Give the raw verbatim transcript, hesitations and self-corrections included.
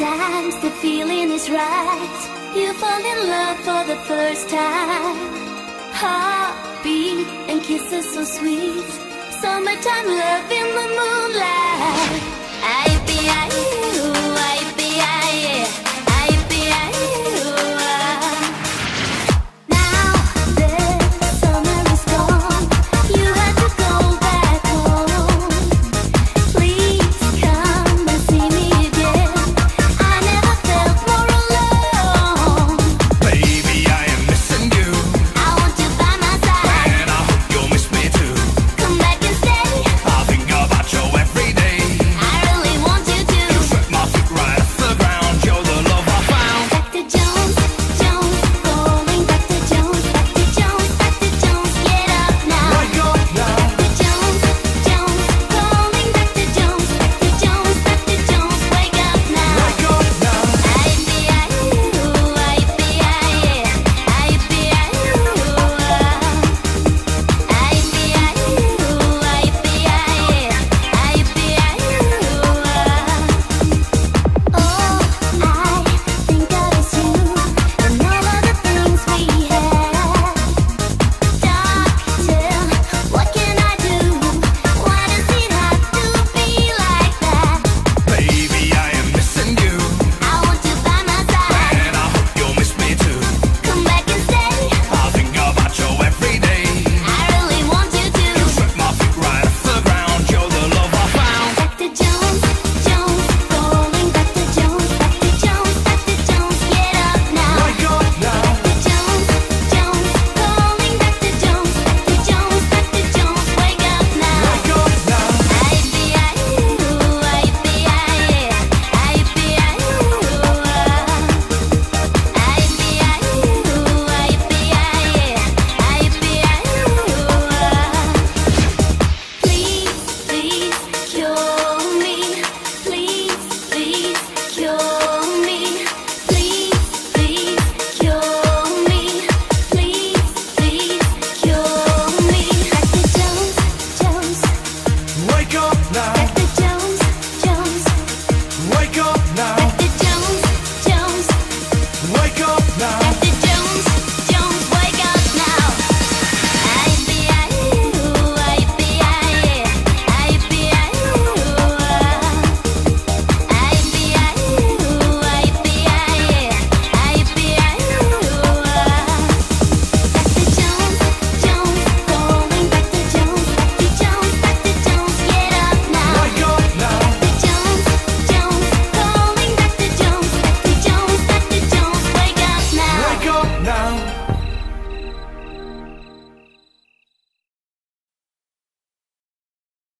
Sometimes the feeling is right. You fall in love for the first time. Heartbeat and kisses so sweet. Summertime love in the moonlight. I be I you.